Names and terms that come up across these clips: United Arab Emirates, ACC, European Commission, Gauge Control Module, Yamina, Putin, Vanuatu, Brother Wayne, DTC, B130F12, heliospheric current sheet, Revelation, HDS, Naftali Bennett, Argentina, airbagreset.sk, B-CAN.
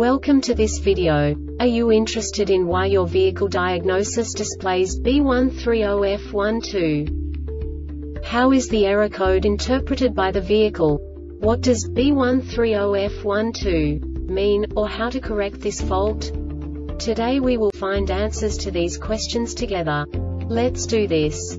Welcome to this video. Are you interested in why your vehicle diagnosis displays B130F12? How is the error code interpreted by the vehicle? What does B130F12 mean, or how to correct this fault? Today we will find answers to these questions together. Let's do this.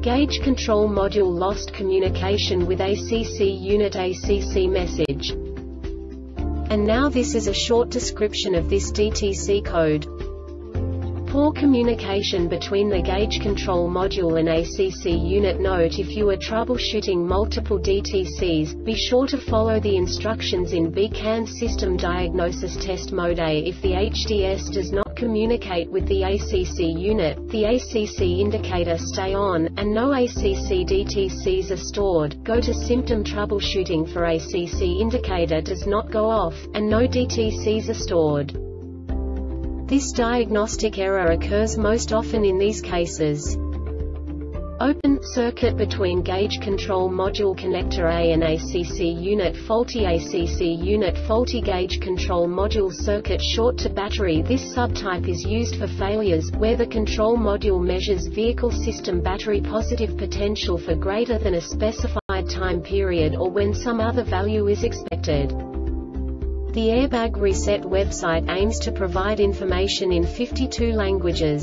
gauge control module lost communication with ACC unit, ACC message. And now this is a short description of this DTC code. Poor communication between the gauge control module and ACC unit. Note: if you are troubleshooting multiple DTCs, be sure to follow the instructions in B-CAN system diagnosis test mode A. If the HDS does not communicate with the ACC unit, the ACC indicator stay on, and no ACC DTCs are stored. Go to symptom troubleshooting for ACC indicator does not go off, and no DTCs are stored. This diagnostic error occurs most often in these cases: open circuit between gauge control module connector A and ACC unit, faulty ACC unit, faulty gauge control module circuit, short to battery. This subtype is used for failures where the control module measures vehicle system battery positive potential for greater than a specified time period, or when some other value is expected. The Airbag Reset website aims to provide information in 52 languages.